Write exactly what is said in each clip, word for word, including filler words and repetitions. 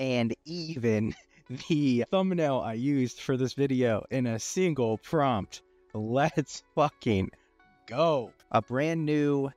and even the thumbnail I used for this video in a single prompt. Let's fucking go. A brand new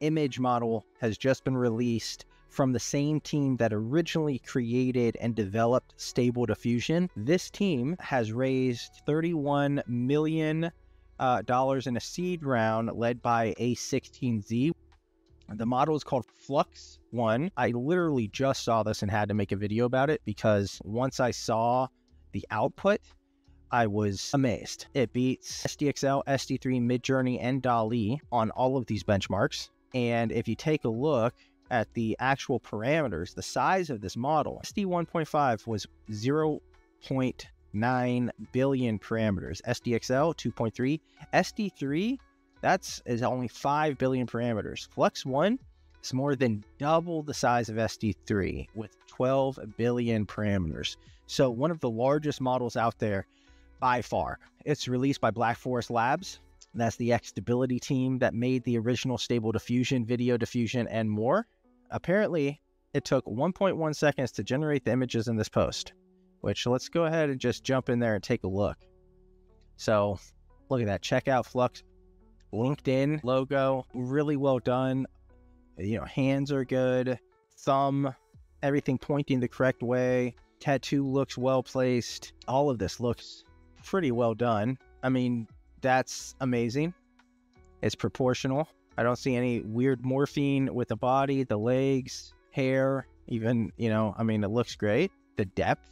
image model has just been released from the same team that originally created and developed Stable Diffusion. This team has raised thirty-one million dollars uh, in a seed round led by A sixteen Z. The model is called Flux One. I literally just saw this and had to make a video about it because once I saw the output, I was amazed. It beats S D X L, S D three, Midjourney, and DALL-E on all of these benchmarks. And if you take a look at the actual parameters, the size of this model, S D one point five was zero point nine billion parameters. S D X L, two point three. S D three, that's is only five billion parameters. Flux one is more than double the size of S D three with twelve billion parameters. So one of the largest models out there by far. It's released by Black Forest Labs. That's the X-Stability team that made the original Stable Diffusion, Video Diffusion, and more. Apparently, it took one point one seconds to generate the images in this post, which let's go ahead and just jump in there and take a look. So look at that. Check out Flux. LinkedIn logo, really well done. You know, hands are good. Thumb, everything pointing the correct way. Tattoo looks well placed. All of this looks pretty well done. I mean, that's amazing. It's proportional. I don't see any weird morphine with the body, the legs, hair, even, you know, I mean, it looks great. The depth,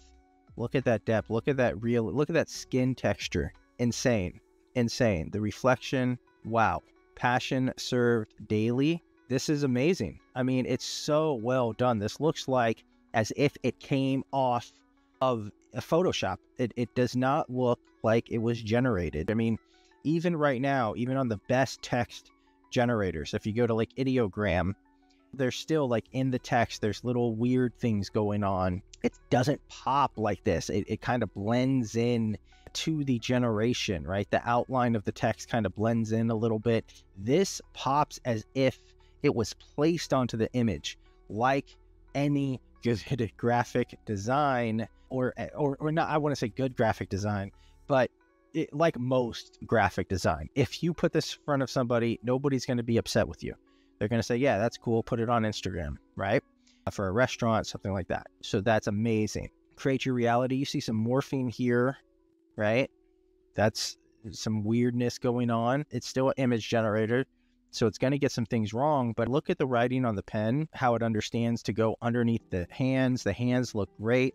look at that depth. Look at that real, look at that skin texture. Insane, insane. The reflection, wow. Passion served daily. This is amazing. I mean, it's so well done. This looks like as if it came off of a Photoshop. It, it does not look like it was generated. I mean, even right now, even on the best text generators, if you go to like Ideogram, there's still like in the text, there's little weird things going on. It doesn't pop like this. It, it kind of blends in to the generation, right? The outline of the text kind of blends in a little bit. This pops as if it was placed onto the image, like any good graphic design or, or, or not, I want to say good graphic design, but It, like most graphic design, if you put this in front of somebody, nobody's going to be upset with you. They're going to say, yeah, that's cool. Put it on Instagram, right? For a restaurant, something like that. So that's amazing. Create your reality. You see some morphine here, right? That's some weirdness going on. It's still an image generator, so it's going to get some things wrong, but look at the writing on the pen, how it understands to go underneath the hands. The hands look great.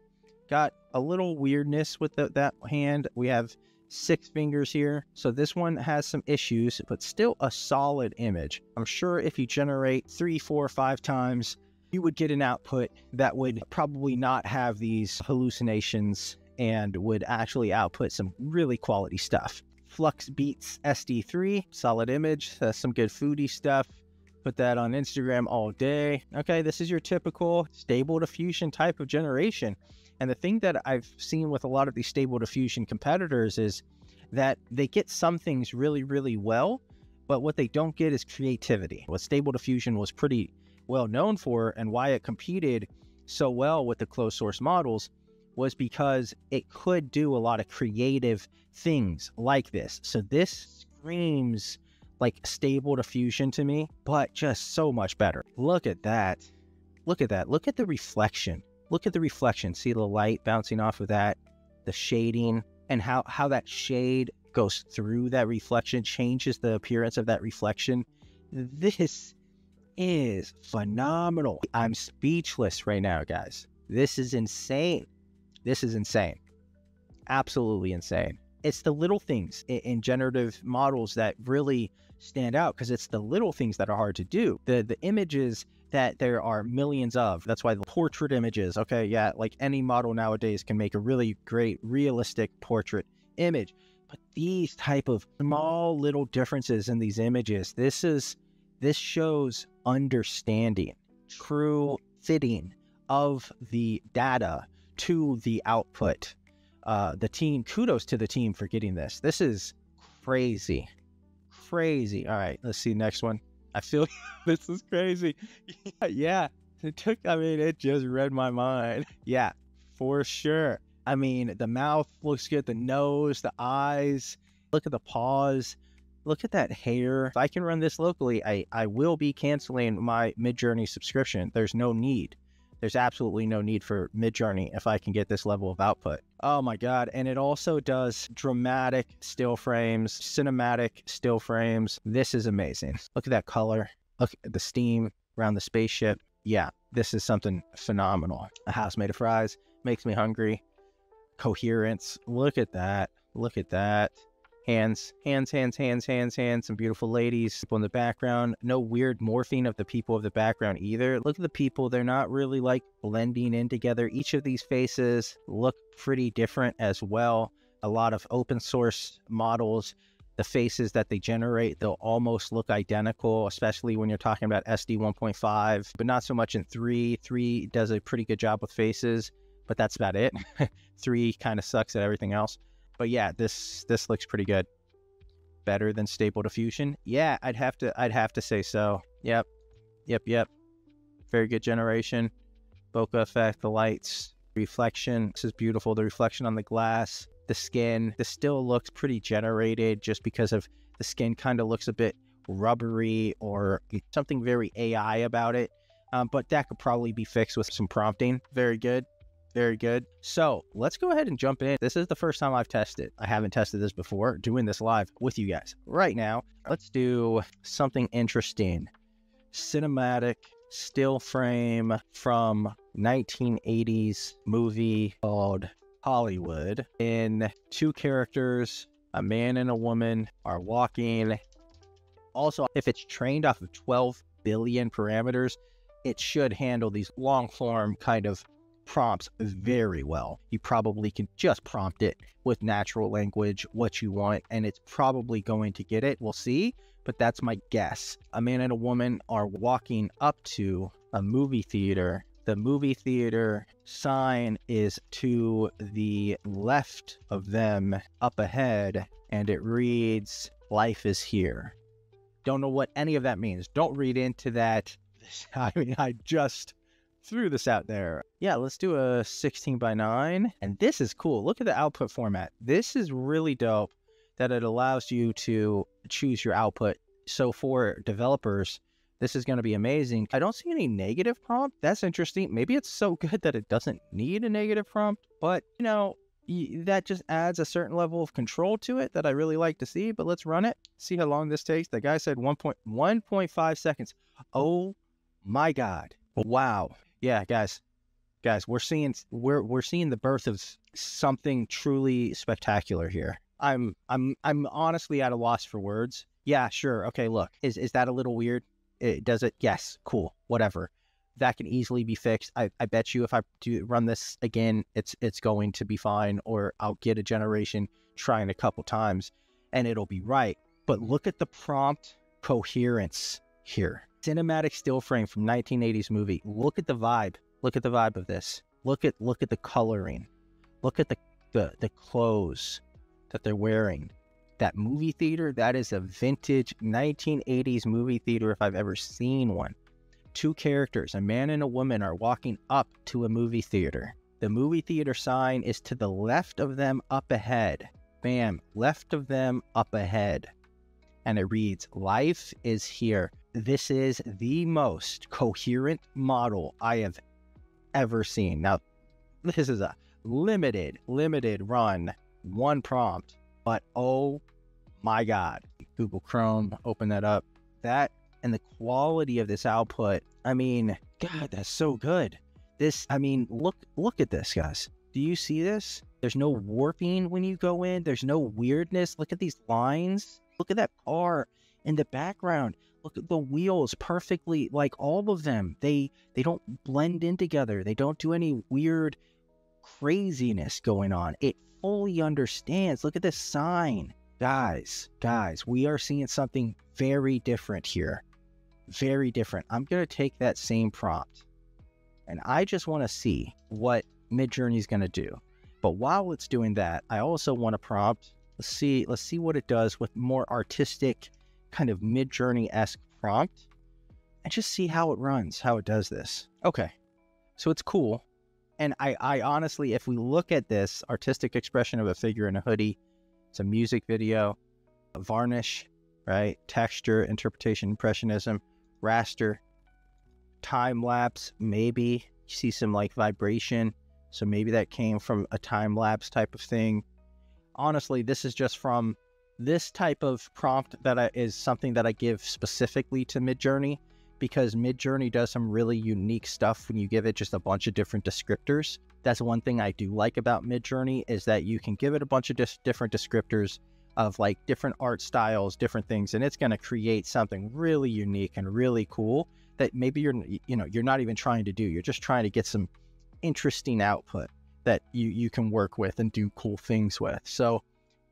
Got a little weirdness with the, that hand. We have six fingers here. So this one has some issues, but still a solid image. I'm sure if you generate three, four, five times, you would get an output that would probably not have these hallucinations and would actually output some really quality stuff. Flux beats S D three, solid image. That's some good foodie stuff. Put that on Instagram all day. Okay, this is your typical Stable Diffusion type of generation. And the thing that I've seen with a lot of these Stable Diffusion competitors is that they get some things really, really well, but what they don't get is creativity. What Stable Diffusion was pretty well known for and why it competed so well with the closed source models was because it could do a lot of creative things like this. So this screams like Stable Diffusion to me, but just so much better. Look at that. Look at that. Look at the reflection. Look at the reflection, see the light bouncing off of that, the shading, and how, how that shade goes through that reflection, changes the appearance of that reflection. This is phenomenal. I'm speechless right now, guys. This is insane. This is insane. Absolutely insane. It's the little things in, in generative models that really stand out because it's the little things that are hard to do. The, the images that there are millions of. That's why the portrait images, okay, yeah, like any model nowadays can make a really great realistic portrait image. But these type of small little differences in these images, this is, this shows understanding, true fitting of the data to the output. Uh, the team, kudos to the team for getting this. This is crazy, crazy. All right, let's see the next one. I feel this is crazy. Yeah, It took, I mean, it just read my mind. Yeah, for sure. I mean, the mouth looks good, the nose, the eyes, look at the paws, look at that hair. If I can run this locally, I, I will be canceling my Midjourney subscription. There's no need. There's absolutely no need for Midjourney if I can get this level of output. Oh my God. And it also does dramatic still frames, cinematic still frames. This is amazing. Look at that color. Look at the steam around the spaceship. Yeah, this is something phenomenal. A house made of fries makes me hungry. Coherence. Look at that. Look at that. Hands, hands, hands, hands, hands, hands. Some beautiful ladies, people in the background. No weird morphing of the people of the background either. Look at the people. They're not really like blending in together. Each of these faces look pretty different as well. A lot of open source models, the faces that they generate, they'll almost look identical, especially when you're talking about S D one point five, but not so much in three. three does a pretty good job with faces, but that's about it. three kind of sucks at everything else. But yeah, this this looks pretty good. Better than Stable Diffusion? Yeah, I'd have to I'd have to say so. Yep, yep, yep. Very good generation. Bokeh effect, the lights, reflection. This is beautiful. The reflection on the glass, the skin. This still looks pretty generated, just because of the skin kind of looks a bit rubbery or something very A I about it. Um, but that could probably be fixed with some prompting. Very good. Very good. So let's go ahead and jump in. This is the first time I've tested. I haven't tested this before, doing this live with you guys. Right now, let's do something interesting. Cinematic still frame from nineteen eighties movie called Hollywood. In two characters, a man and a woman are walking. Also, if it's trained off of twelve billion parameters, it should handle these long form kind of prompts very well. You probably can just prompt it with natural language, what you want, and it's probably going to get it. We'll see, but that's my guess. A man and a woman are walking up to a movie theater. The movie theater sign is to the left of them up ahead, and it reads, "Life is here." Don't know what any of that means. Don't read into that. I mean, I just threw this out there. Yeah, let's do a sixteen by nine. And this is cool. Look at the output format. This is really dope that it allows you to choose your output. So for developers, this is going to be amazing. I don't see any negative prompt. That's interesting. Maybe it's so good that it doesn't need a negative prompt, but you know, that just adds a certain level of control to it that I really like to see. But let's run it. See how long this takes. The guy said one point five seconds. Oh my God. Wow. Yeah, guys, guys, we're seeing we're we're seeing the birth of something truly spectacular here. I'm I'm I'm honestly at a loss for words. Yeah, sure. Okay, look, is is that a little weird? It, does it? Yes. Cool. Whatever. That can easily be fixed. I I bet you if I do run this again, it's it's going to be fine. Or I'll get a generation trying a couple times, and it'll be right. But look at the prompt coherence here. Cinematic still frame from nineteen eighties movie. Look at the vibe. Look at the vibe of this. Look at look at the coloring. Look at the, the the clothes that they're wearing. That movie theater, that is a vintage nineteen eighties movie theater if I've ever seen one. Two characters, a man and a woman, are walking up to a movie theater. The movie theater sign is to the left of them up ahead. Bam, left of them up ahead. And it reads, "Life is here." This is the most coherent model I have ever seen. Now, this is a limited, limited run, one prompt, but oh my God. Google Chrome, open that up. That and the quality of this output, I mean, God, that's so good. This, I mean, look, look at this, guys. Do you see this? There's no warping when you go in. There's no weirdness. Look at these lines. Look at that car in the background. Look at the wheels perfectly, like all of them. They they don't blend in together. They don't do any weird craziness going on. It fully understands. Look at this sign. Guys, guys, we are seeing something very different here. Very different. I'm going to take that same prompt, and I just want to see what Midjourney is going to do. But while it's doing that, I also want to prompt. Let's see, let's see what it does with more artistic kind of Midjourney-esque prompt. and just see how it runs, how it does this. Okay, so it's cool. And I, I honestly, if we look at this artistic expression of a figure in a hoodie, it's a music video, a varnish, right? Texture, interpretation, impressionism, raster, time lapse, maybe you see some like vibration. So maybe that came from a time lapse type of thing. Honestly, this is just from this type of prompt that I, is something that I give specifically to Midjourney, because Midjourney does some really unique stuff when you give it just a bunch of different descriptors. That's one thing I do like about Midjourney, is that you can give it a bunch of different descriptors of like different art styles, different things, and it's going to create something really unique and really cool that maybe you're, you know, you're not even trying to do. You're just trying to get some interesting output that you, you can work with and do cool things with. So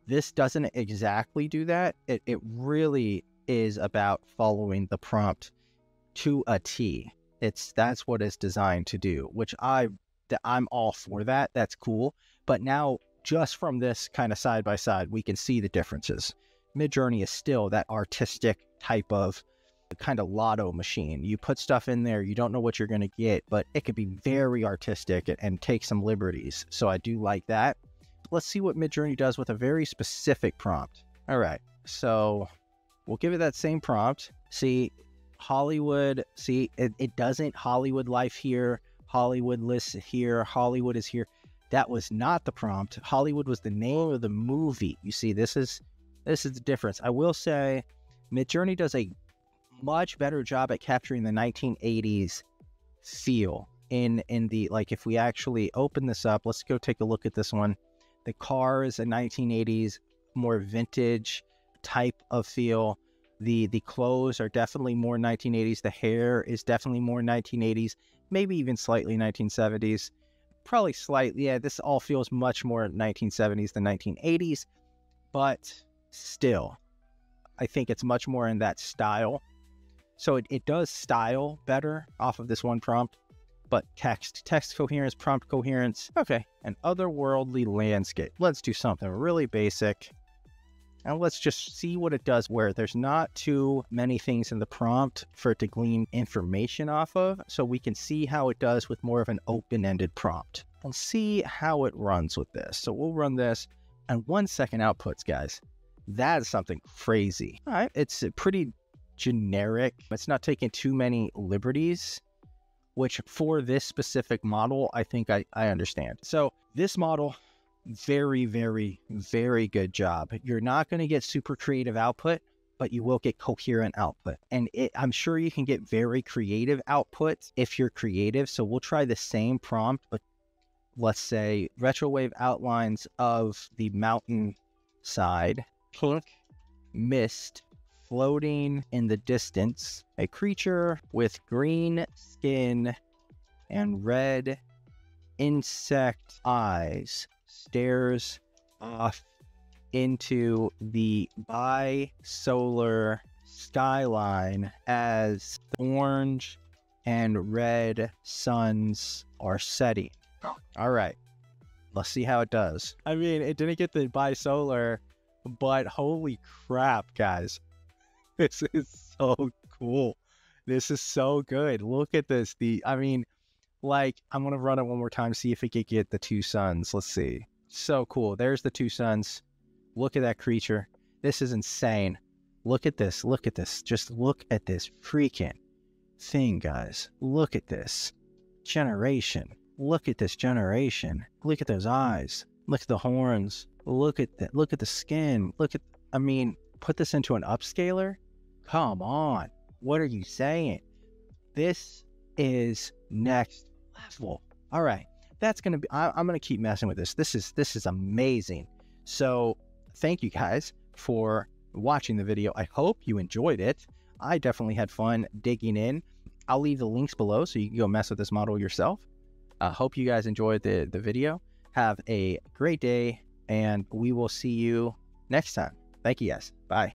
this doesn't exactly do that. It, it really is about following the prompt to a T. It's, that's what it's designed to do, which I, I'm all for that. That's cool. But now just from this kind of side by side, we can see the differences. Midjourney is still that artistic type of kind of lotto machine. You put stuff in there, you don't know what you're going to get, but it could be very artistic and, and take some liberties. So I do like that. Let's see what Midjourney does with a very specific prompt. All right, so we'll give it that same prompt. See, Hollywood, see, it, it doesn't Hollywood life here. Hollywood lists here. Hollywood is here. That was not the prompt. Hollywood was the name of the movie. You see, this is, this is the difference. I will say Midjourney does a much better job at capturing the nineteen eighties feel in, in the, like, if we actually open this up, let's go take a look at this one. The car is a nineteen eighties, more vintage type of feel. The, the clothes are definitely more nineteen eighties. The hair is definitely more nineteen eighties, maybe even slightly nineteen seventies, probably slightly. Yeah, this all feels much more nineteen seventies than nineteen eighties, but still, I think it's much more in that style. So it, it does style better off of this one prompt, but text, text coherence, prompt coherence. Okay. An otherworldly landscape. Let's do something really basic and let's just see what it does where there's not too many things in the prompt for it to glean information off of. So we can see how it does with more of an open-ended prompt and see how it runs with this. So we'll run this and one second outputs, guys. That's something crazy. All right. It's a pretty generic. It's not taking too many liberties, which for this specific model, I think I, I understand. So this model, very, very, very good job. You're not going to get super creative output, but you will get coherent output. And it, I'm sure you can get very creative output if you're creative. So we'll try the same prompt, but let's say retrowave outlines of the mountain side, mist, floating in the distance, a creature with green skin and red insect eyes stares off into the bisolar skyline as the orange and red suns are setting. All right, let's see how it does. I mean, it didn't get the bisolar, but holy crap, guys. This is so cool. This is so good. Look at this. The, I mean, like, I'm going to run it one more time, see if it could get the two suns. Let's see. So cool. There's the two suns. Look at that creature. This is insane. Look at this. Look at this. Just look at this freaking thing, guys. Look at this generation. Look at this generation. Look at those eyes. Look at the horns. Look at that. Look at the skin. Look at, I mean, put this into an upscaler. Come on. What are you saying? This is next level. All right. That's going to be, I, I'm going to keep messing with this. This is, this is amazing. So thank you guys for watching the video. I hope you enjoyed it. I definitely had fun digging in. I'll leave the links below so you can go mess with this model yourself. I uh, hope you guys enjoyed the, the video. Have a great day and we will see you next time. Thank you guys. Bye.